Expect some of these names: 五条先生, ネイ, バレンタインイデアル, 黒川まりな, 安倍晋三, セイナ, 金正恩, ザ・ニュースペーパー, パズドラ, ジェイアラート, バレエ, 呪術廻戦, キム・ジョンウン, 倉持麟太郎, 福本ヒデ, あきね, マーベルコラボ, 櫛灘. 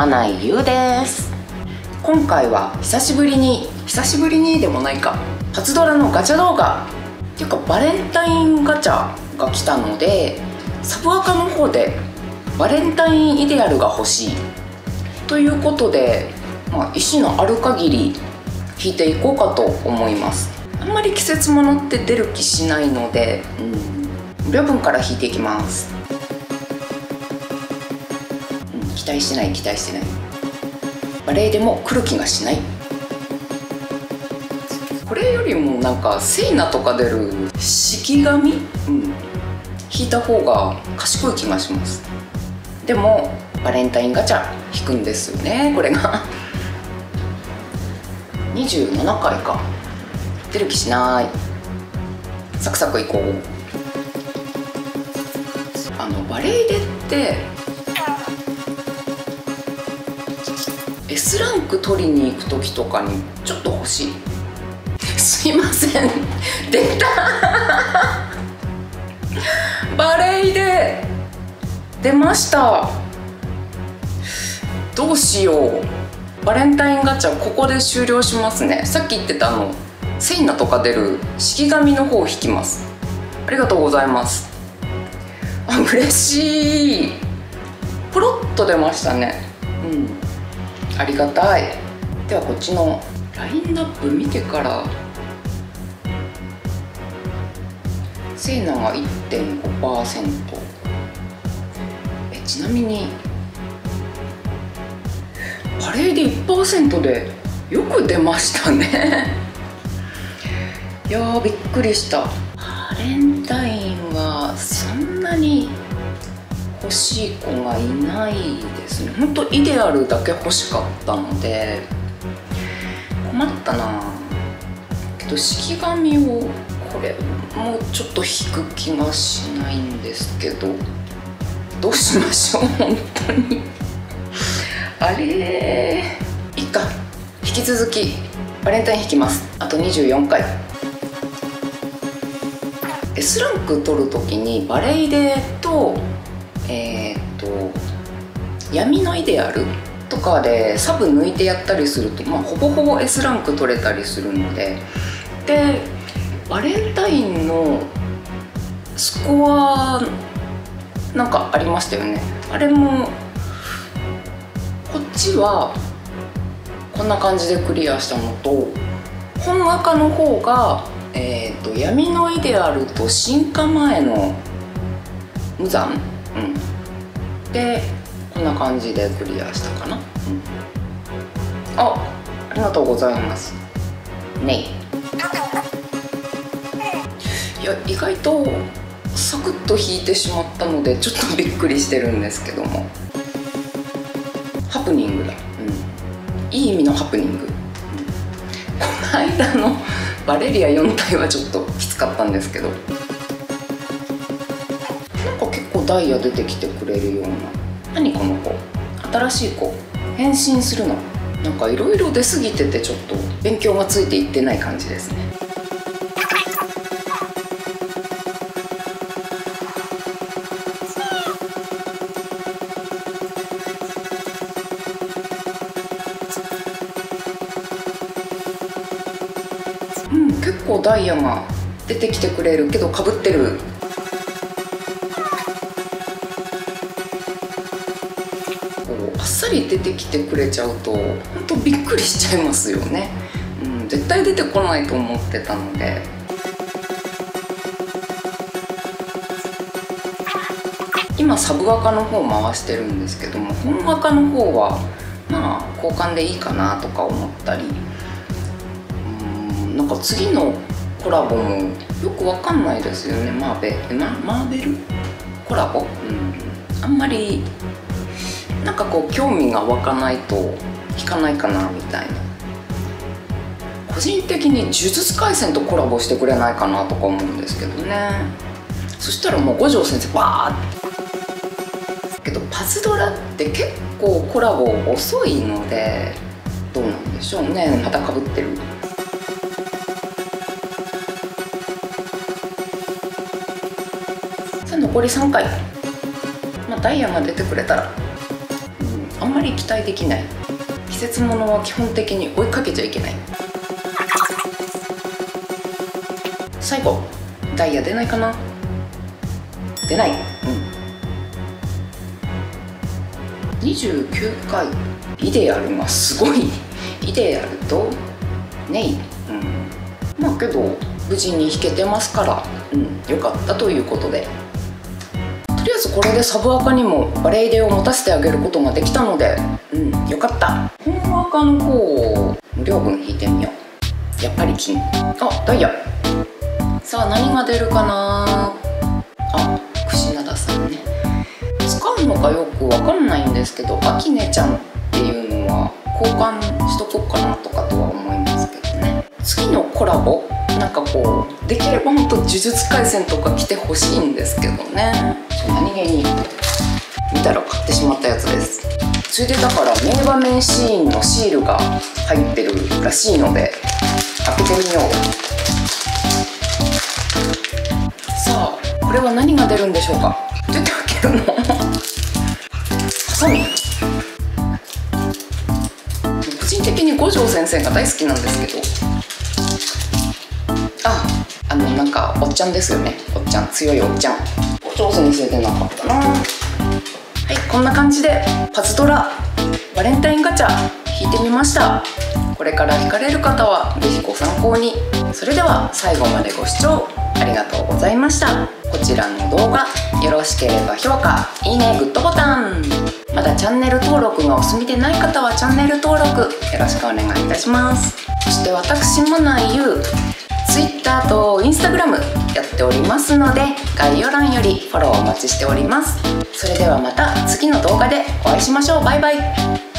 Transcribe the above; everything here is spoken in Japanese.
まないゆうです。今回は久しぶりにでもないか、初ドラのガチャ動画っていうかバレンタインガチャが来たので、サブアカの方でバレンタインイデアルが欲しいということで、石のある限り引いていこうかと思います。あんまり季節物って出る気しないので、無料分から引いていきます。期待してない。バレエでも来る気がしない。これよりもなんかセイナとか出る式紙、引いた方が賢い気がします。でもバレンタインガチャ引くんですよね。これが27回か。出る気しない。サクサクいこう。バレエでってS ランク取りに行く時とかにちょっと欲しい。すいません出たバレエで出ました。どうしよう。バレンタインガチャここで終了しますね。さっき言ってたセイナとか出る式紙の方を引きます。ありがとうございます。嬉しい。ポロッと出ましたね。ありがたい。ではこっちのラインナップ見てから、セイナが 1.5%。 ちなみにバレエで 1% でよく出ましたねいやーびっくりした。バレンタインはそんなに欲しい子がいないですね。ほんとイデアルだけ欲しかったので困ったな。けど式紙をこれもうちょっと引く気がしないんですけど、どうしましょう本当にあれーいいか。引き続きバレンタイン引きます。あと24回 S ランク取る時にバレエでと闇のイデアルとかでサブ抜いてやったりすると、ほぼほぼ S ランク取れたりするので、でバレンタインのスコアなんかありましたよね。あれもこっちはこんな感じでクリアしたのと、本赤の方が、闇のイデアルと進化前の無惨、でこんな感じでクリアしたかな。ありがとうございますね。いや意外とサクッと引いてしまったのでちょっとびっくりしてるんですけども、ハプニングだ、いい意味のハプニング。この間のバレリア4体はちょっときつかったんですけど、ダイヤ出てきてくれるような。何この子、新しい子。変身するのなんかいろいろ出過ぎてて、ちょっと勉強がついていってない感じですね。結構ダイヤが出てきてくれるけどかぶってる。出てきてくれちゃうと本当びっくりしちゃいますよね。絶対出てこないと思ってたので。今サブアカの方回してるんですけども、本アカの方は交換でいいかなとか思ったり、なんか次のコラボもよくわかんないですよね。マーベルコラボ、あんまりなんか興味が湧かないと引かないかなみたいな。個人的に呪術廻戦とコラボしてくれないかなとか思うんですけどね。そしたらもう五条先生バーって。けどパズドラって結構コラボ遅いのでどうなんでしょうね。またかぶってる。さあ残り3回、ダイヤが出てくれたらあんまり期待できない。季節物は基本的に追いかけちゃいけない。最後、ダイヤ出ないかな。出ない。29回イデアルがすごい。イデアルとネイ、まあけど無事に弾けてますから、よかったということで、とりあえずこれでサブアカにもバレエデを持たせてあげることができたので、よかった。本アカの方を無料分弾いてみよう。やっぱり金。あ、ダイヤ。さあ何が出るかな。あ、櫛灘さんね、使うのかよくわかんないんですけど、あきねちゃんっていうのは交換しとこうかなとかとは思いますけどね。次のコラボなんかこうできればほんと呪術廻戦とか来てほしいんですけどね。何気に見たら買ってしまったやつです。ついでだから名場面シーンのシールが入ってるらしいので開けてみよう。さあこれは何が出るんでしょうか。どうやって開けるの。ハサミ。個人的に五条先生が大好きなんですけど、なんかおっちゃんですよね。おっちゃん、強いおっちゃん。お上手にせえてなかったな。はい、こんな感じでパズドラバレンタインガチャ引いてみました。これから引かれる方はぜひご参考に。それでは最後までご視聴ありがとうございました。こちらの動画よろしければ評価、いいね、グッドボタン。まだチャンネル登録がお済みでない方はチャンネル登録よろしくお願いいたします。そして私もないゆうTwitter と Instagram やっておりますので、概要欄よりフォローお待ちしております。それではまた次の動画でお会いしましょう。バイバイ。